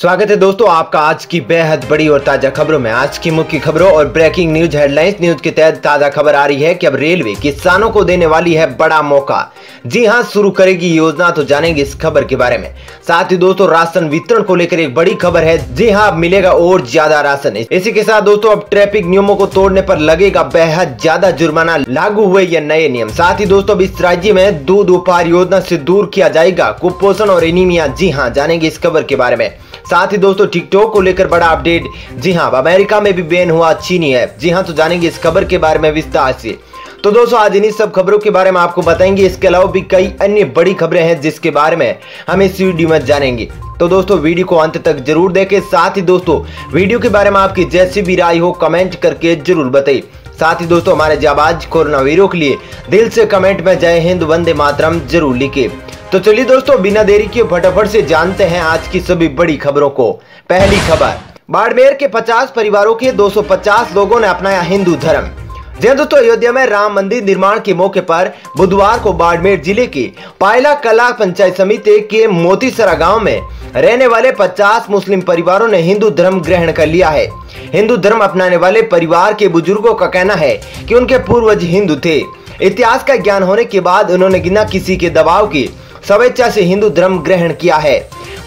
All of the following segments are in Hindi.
स्वागत है दोस्तों आपका आज की बेहद बड़ी और ताजा खबरों में। आज की मुख्य खबरों और ब्रेकिंग न्यूज हेडलाइंस न्यूज के तहत ताजा खबर आ रही है कि अब रेलवे किसानों को देने वाली है बड़ा मौका। जी हां, शुरू करेगी योजना, तो जानेंगे इस खबर के बारे में। साथ ही दोस्तों राशन वितरण को लेकर एक बड़ी खबर है। जी हाँ, मिलेगा और ज्यादा राशन। इसी के साथ दोस्तों अब ट्रैफिक नियमों को तोड़ने पर लगेगा बेहद ज्यादा जुर्माना, लागू हुए ये नए नियम। साथ ही दोस्तों अब इस राज्य में दूध उपहार योजना से दूर किया जाएगा कुपोषण और एनीमिया। जी हाँ, जानेंगे इस खबर के बारे में। साथ ही दोस्तों टिकटॉक को लेकर बड़ा अपडेट। जी हाँ, अमेरिका में भी बैन हुआ चीनी ऐप। जी हाँ, तो जानेंगे इस खबर के बारे में विस्तार से। तो दोस्तों आज इन्हीं सब खबरों के बारे में आपको बताएंगे। इसके अलावा भी कई अन्य बड़ी खबरें हैं जिसके बारे में हम इस वीडियो में जानेंगे, तो दोस्तों वीडियो को अंत तक जरूर देखें। साथ ही दोस्तों वीडियो के बारे में आपकी जैसी भी राय हो कमेंट करके जरूर बताइए। साथ ही दोस्तों हमारे जाबाज कोरोना वीरों के लिए दिल से कमेंट में जय हिंद वंदे मातरम जरूर लिखे। तो चलिए दोस्तों बिना देरी किए फटाफट से जानते हैं आज की सभी बड़ी खबरों को। पहली खबर, बाड़मेर के 50 परिवारों के 250 लोगों ने अपनाया हिंदू धर्म। जय दोस्तों, अयोध्या में राम मंदिर निर्माण के मौके पर बुधवार को बाड़मेर जिले के पायला कला पंचायत समिति के मोतीसरा गांव में रहने वाले 50 मुस्लिम परिवारों ने हिंदू धर्म ग्रहण कर लिया है। हिंदू धर्म अपनाने वाले परिवार के बुजुर्गों का कहना है कि उनके पूर्वज हिंदू थे। इतिहास का ज्ञान होने के बाद उन्होंने बिना किसी के दबाव के स्वेच्छा से हिंदू धर्म ग्रहण किया है।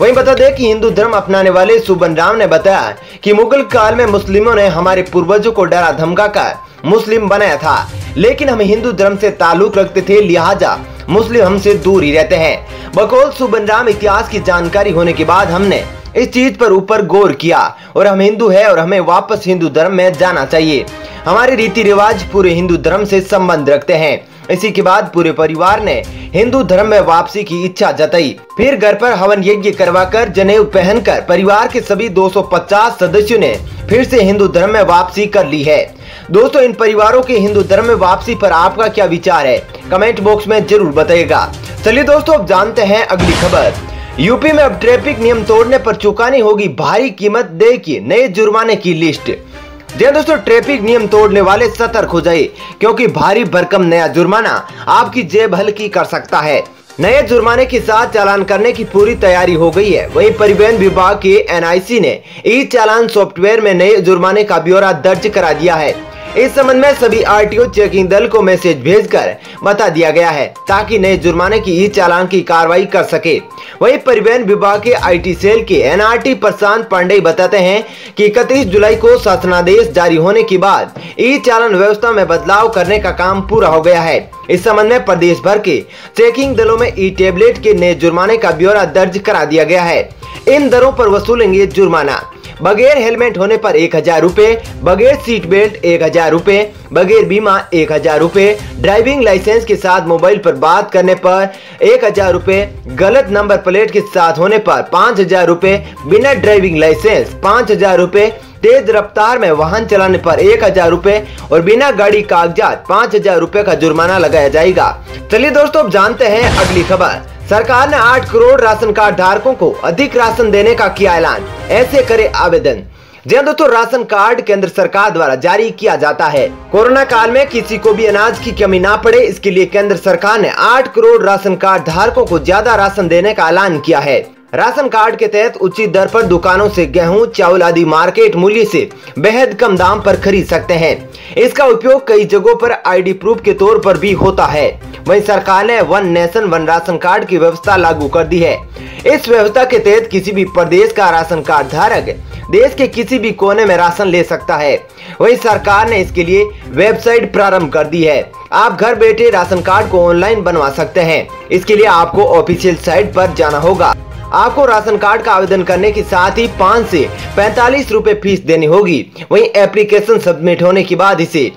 वहीं बता दें कि हिंदू धर्म अपनाने वाले सुबन राम ने बताया कि मुगल काल में मुस्लिमों ने हमारे पूर्वजों को डरा धमकाकर मुस्लिम बनाया था, लेकिन हम हिंदू धर्म से ताल्लुक रखते थे, लिहाजा मुस्लिम हमसे दूर ही रहते हैं। बकौल सुबन राम, इतिहास की जानकारी होने के बाद हमने इस चीज पर ऊपर गौर किया और हम हिंदू है और हमें वापस हिंदू धर्म में जाना चाहिए। हमारे रीति रिवाज पूरे हिंदू धर्म से संबंध रखते हैं। इसी के बाद पूरे परिवार ने हिंदू धर्म में वापसी की इच्छा जताई। फिर घर पर हवन यज्ञ करवाकर जनेऊ पहनकर परिवार के सभी 250 सदस्यों ने फिर से हिंदू धर्म में वापसी कर ली है। दोस्तों इन परिवारों के हिंदू धर्म में वापसी पर आपका क्या विचार है, कमेंट बॉक्स में जरूर बताइएगा। चलिए दोस्तों अब जानते हैं अगली खबर। यूपी में अब ट्रैफिक नियम तोड़ने पर चुकानी होगी भारी कीमत, देखिए नए जुर्माने की लिस्ट। जय दोस्तों, ट्रैफिक नियम तोड़ने वाले सतर्क हो जाइए, क्योंकि भारी भरकम नया जुर्माना आपकी जेब हल्की कर सकता है। नए जुर्माने के साथ चालान करने की पूरी तैयारी हो गई है। वहीं परिवहन विभाग के एनआईसी ने ई चालान सॉफ्टवेयर में नए जुर्माने का ब्यौरा दर्ज करा दिया है। इस संबंध में सभी आरटीओ चेकिंग दल को मैसेज भेजकर बता दिया गया है, ताकि नए जुर्माने की ई चालान की कार्रवाई कर सके। वहीं परिवहन विभाग के आईटी सेल के एनआरटी प्रशांत पांडे बताते हैं कि 31 जुलाई को शासनादेश जारी होने के बाद ई चालान व्यवस्था में बदलाव करने का काम पूरा हो गया है। इस संबंध में प्रदेश भर के चेकिंग दलों में ई टेबलेट के नए जुर्माने का ब्यौरा दर्ज करा दिया गया है। इन दरों पर वसूलेंगे जुर्माना, बगैर हेलमेट होने पर 1000 रुपए, बगैर सीट बेल्ट 1000 रुपए, बगैर बीमा 1000 रुपए, ड्राइविंग लाइसेंस के साथ मोबाइल पर बात करने पर 1000 रुपए, गलत नंबर प्लेट के साथ होने पर 5000 रुपए, बिना ड्राइविंग लाइसेंस 5000 रुपए, तेज रफ्तार में वाहन चलाने पर 1000 रुपए और बिना गाड़ी कागजात 5000 रुपए का जुर्माना लगाया जाएगा। चलिए दोस्तों अब जानते हैं अगली खबर। सरकार ने 8 करोड़ राशन कार्ड धारकों को अधिक राशन देने का किया ऐलान, ऐसे करे आवेदन। जय दोस्तों, राशन कार्ड केंद्र सरकार द्वारा जारी किया जाता है। कोरोना काल में किसी को भी अनाज की कमी ना पड़े, इसके लिए केंद्र सरकार ने 8 करोड़ राशन कार्ड धारकों को ज्यादा राशन देने का ऐलान किया है। राशन कार्ड के तहत उचित दर पर दुकानों से गेहूं, चावल आदि मार्केट मूल्य से बेहद कम दाम पर खरीद सकते हैं। इसका उपयोग कई जगहों पर आईडी प्रूफ के तौर पर भी होता है। वहीं सरकार ने one nation one ration card की व्यवस्था लागू कर दी है। इस व्यवस्था के तहत किसी भी प्रदेश का राशन कार्ड धारक देश के किसी भी कोने में राशन ले सकता है। वहीं सरकार ने इसके लिए वेबसाइट प्रारंभ कर दी है। आप घर बैठे राशन कार्ड को ऑनलाइन बनवा सकते हैं। इसके लिए आपको ऑफिशियल साइट पर जाना होगा। आपको राशन कार्ड का आवेदन करने के साथ ही 5 से 45 रुपए फीस देनी होगी। वहीं एप्लीकेशन सबमिट होने के बाद इसे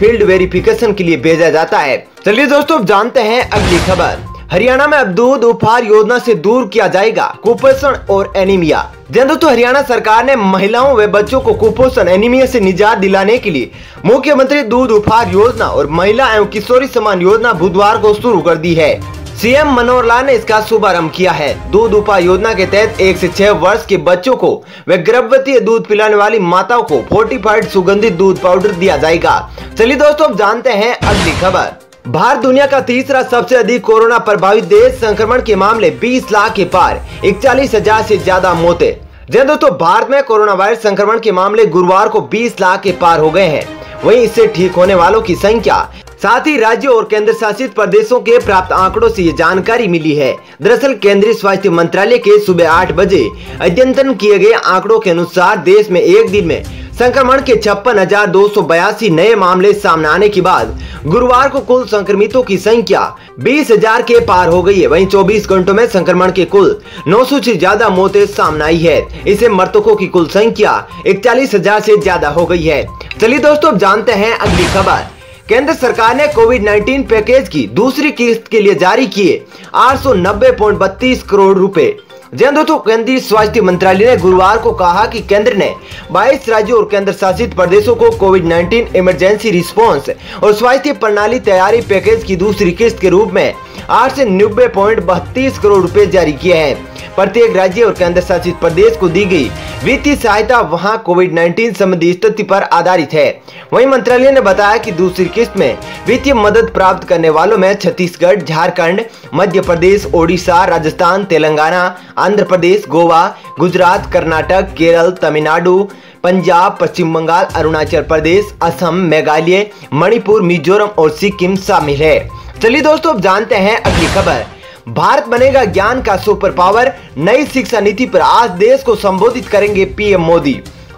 फील्ड वेरिफिकेशन के लिए भेजा जाता है। चलिए दोस्तों अब जानते हैं अगली खबर। हरियाणा में अब दूध उपहार योजना से दूर किया जाएगा कुपोषण और एनीमिया। जय दोस्तों, हरियाणा सरकार ने महिलाओं व बच्चों को कुपोषण एनीमिया से निजात दिलाने के लिए मुख्यमंत्री दूध उपहार योजना और महिला एवं किशोरी सम्मान योजना बुधवार को शुरू कर दी है। सीएम मनोहर लाल ने इसका शुभारंभ किया है। दूध उपहार योजना के तहत 1 से 6 वर्ष के बच्चों को व गर्भवती दूध पिलाने वाली माताओं को फोर्टिफाइड सुगंधित दूध पाउडर दिया जाएगा। चलिए दोस्तों अब जानते हैं अगली खबर। भारत दुनिया का तीसरा सबसे अधिक कोरोना प्रभावित देश, संक्रमण के मामले 20 लाख के पार, 41,000 से ज्यादा मौतें। जय दोस्तों, भारत में कोरोना वायरस संक्रमण के मामले गुरुवार को 20 लाख के पार हो गए हैं। वहीं इससे ठीक होने वालों की संख्या, साथ ही राज्यों और केंद्र शासित प्रदेशों के प्राप्त आंकड़ों से ये जानकारी मिली है। दरअसल केंद्रीय स्वास्थ्य मंत्रालय के सुबह 8 बजे अद्यतन किए गए आंकड़ों के अनुसार देश में एक दिन में संक्रमण के 56,282 नए मामले सामने आने के बाद गुरुवार को कुल संक्रमितों की संख्या 20,000 के पार हो गई है। वहीं 24 घंटों में संक्रमण के कुल 900 से ज्यादा मौतें सामने आई है। इससे मृतकों की कुल संख्या 41,000 से ज्यादा हो गई है। चलिए दोस्तों, जानते हैं अगली खबर। केंद्र सरकार ने कोविड-19 पैकेज की दूसरी किस्त के लिए जारी किए 890.32 करोड़ रुपए। जय दोस्तों, केंद्रीय स्वास्थ्य मंत्रालय ने गुरुवार को कहा कि केंद्र ने 22 राज्यों और केंद्र शासित प्रदेशों को कोविड-19 इमरजेंसी रिस्पांस और स्वास्थ्य प्रणाली तैयारी पैकेज की दूसरी किस्त के रूप में 890.32 करोड़ रुपए जारी किए हैं। प्रत्येक राज्य और केंद्र शासित प्रदेश को दी गई वित्तीय सहायता वहां कोविड-19 संबंधी स्थिति पर आधारित है। वहीं मंत्रालय ने बताया कि दूसरी किस्त में वित्तीय मदद प्राप्त करने वालों में छत्तीसगढ़, झारखंड, मध्य प्रदेश, ओडिशा, राजस्थान, तेलंगाना, आंध्र प्रदेश, गोवा, गुजरात, कर्नाटक, केरल, तमिलनाडु, पंजाब, पश्चिम बंगाल, अरुणाचल प्रदेश, असम, मेघालय, मणिपुर, मिजोरम और सिक्किम शामिल है। चलिए दोस्तों, अब जानते हैं अगली खबर। भारत बनेगा ज्ञान का सुपर पावर, नई शिक्षा नीति पर आज देश को संबोधित करेंगे पीएम मोदी।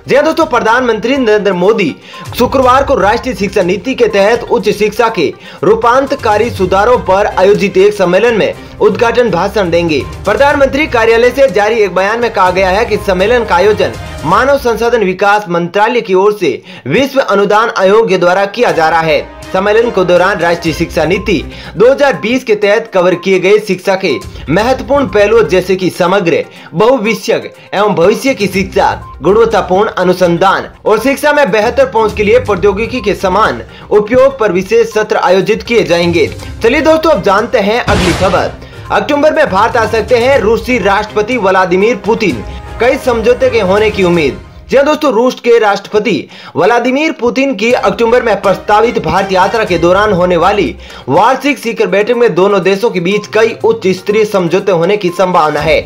जय दोस्तों, प्रधानमंत्री नरेंद्र मोदी शुक्रवार को राष्ट्रीय शिक्षा नीति के तहत उच्च शिक्षा के रूपांतकारी सुधारों पर आयोजित एक सम्मेलन में उद्घाटन भाषण देंगे। प्रधानमंत्री कार्यालय से जारी एक बयान में कहा गया है कि सम्मेलन का आयोजन मानव संसाधन विकास मंत्रालय की ओर से विश्व अनुदान आयोग के द्वारा किया जा रहा है। सम्मेलन के दौरान राष्ट्रीय शिक्षा नीति 2020 के तहत कवर किए गए शिक्षा के महत्वपूर्ण पहलुओं जैसे कि समग्र, बहुविषयक एवं भविष्य की शिक्षा, गुणवत्तापूर्ण अनुसंधान और शिक्षा में बेहतर पहुंच के लिए प्रौद्योगिकी के समान उपयोग पर विशेष सत्र आयोजित किए जाएंगे। चलिए दोस्तों, अब जानते हैं अगली खबर। अक्टूबर में भारत आ सकते हैं रूसी राष्ट्रपति व्लादिमीर पुतिन, कई समझौते के होने की उम्मीद। जय दोस्तों, रूस के राष्ट्रपति व्लादिमीर पुतिन की अक्टूबर में प्रस्तावित भारत यात्रा के दौरान होने वाली वार्षिक शिखर बैठक में दोनों देशों के बीच कई उच्च स्तरीय समझौते होने की संभावना है।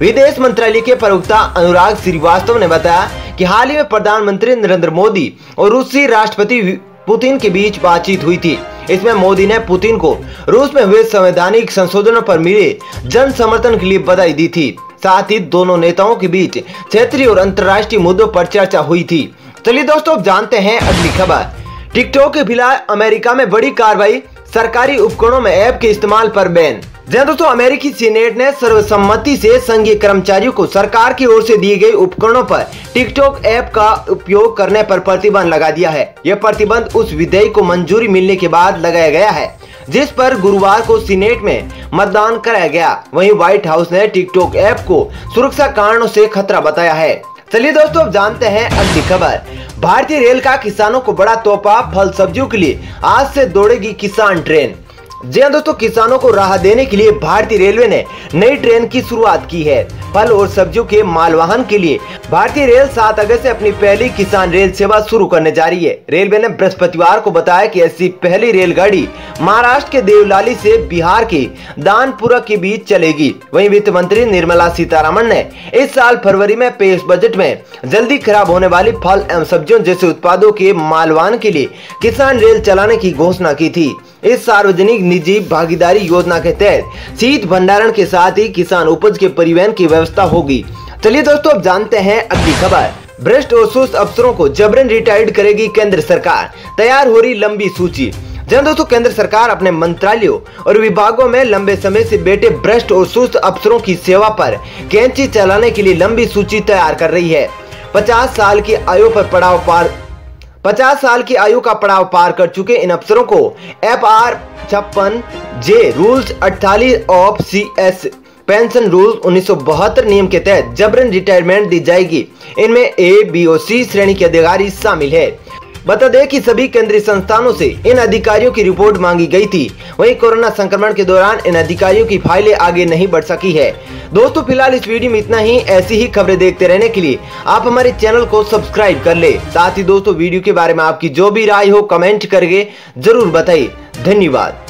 विदेश मंत्रालय के प्रवक्ता अनुराग श्रीवास्तव ने बताया कि हाल ही में प्रधानमंत्री नरेंद्र मोदी और रूसी राष्ट्रपति पुतिन के बीच बातचीत हुई थी। इसमें मोदी ने पुतिन को रूस में हुए संवैधानिक संशोधनों पर मिले जन समर्थन के लिए बधाई दी थी। साथ ही दोनों नेताओं के बीच क्षेत्रीय और अंतर्राष्ट्रीय मुद्दों पर चर्चा हुई थी। चलिए दोस्तों, अब जानते हैं अगली खबर। टिकटॉक के खिलाफ अमेरिका में बड़ी कार्रवाई, सरकारी उपकरणों में ऐप के इस्तेमाल पर बैन। जय दोस्तों, अमेरिकी सीनेट ने सर्वसम्मति से संघीय कर्मचारियों को सरकार की ओर से दिए गए उपकरणों पर टिकटॉक ऐप का उपयोग करने पर प्रतिबंध लगा दिया है। यह प्रतिबंध उस विधेयक को मंजूरी मिलने के बाद लगाया गया है जिस पर गुरुवार को सीनेट में मतदान कराया गया। वहीं व्हाइट हाउस ने टिकटॉक ऐप को सुरक्षा कारणों से खतरा बताया है। चलिए दोस्तों, अब जानते हैं अगली खबर। भारतीय रेल का किसानों को बड़ा तोहफा, फल सब्जियों के लिए आज से दौड़ेगी किसान ट्रेन। जी दोस्तों, किसानों को राहत देने के लिए भारतीय रेलवे ने नई ट्रेन की शुरुआत की है। फल और सब्जियों के मालवाहन के लिए भारतीय रेल 7 अगस्त से अपनी पहली किसान रेल सेवा शुरू करने जा रही है। रेलवे ने बृहस्पतिवार को बताया कि ऐसी पहली रेलगाड़ी महाराष्ट्र के देवलाली से बिहार के दानपुरा के बीच चलेगी। वहीं वित्त मंत्री निर्मला सीतारमण ने इस साल फरवरी में पेश बजट में जल्दी खराब होने वाली फल एवं सब्जियों जैसे उत्पादों के मालवाहन के लिए किसान रेल चलाने की घोषणा की थी। इस सार्वजनिक निजी भागीदारी योजना के तहत शीत भंडारण के साथ ही किसान उपज के परिवहन की व्यवस्था होगी। चलिए दोस्तों, अब जानते हैं अगली खबर। भ्रष्ट और सुस्त अफसरों को जबरन रिटायर्ड करेगी केंद्र सरकार, तैयार हो रही लंबी सूची। जय दोस्तों, केंद्र सरकार अपने मंत्रालयों और विभागों में लंबे समय से बैठे भ्रष्ट और सुस्त अफसरों की सेवा पर कैंची चलाने के लिए लंबी सूची तैयार कर रही है। 50 साल की आयु का पड़ाव पार कर चुके इन अफसरों को FR 56J rules 48 of CS pension rules 1972 नियम के तहत जबरन रिटायरमेंट दी जाएगी। इनमें A, B और C श्रेणी के अधिकारी शामिल है। बता दें कि सभी केंद्रीय संस्थानों से इन अधिकारियों की रिपोर्ट मांगी गई थी। वहीं कोरोना संक्रमण के दौरान इन अधिकारियों की फाइलें आगे नहीं बढ़ सकी है। दोस्तों, फिलहाल इस वीडियो में इतना ही। ऐसी ही खबरें देखते रहने के लिए आप हमारे चैनल को सब्सक्राइब कर ले। साथ ही दोस्तों, वीडियो के बारे में आपकी जो भी राय हो कमेंट करके जरूर बताइए। धन्यवाद।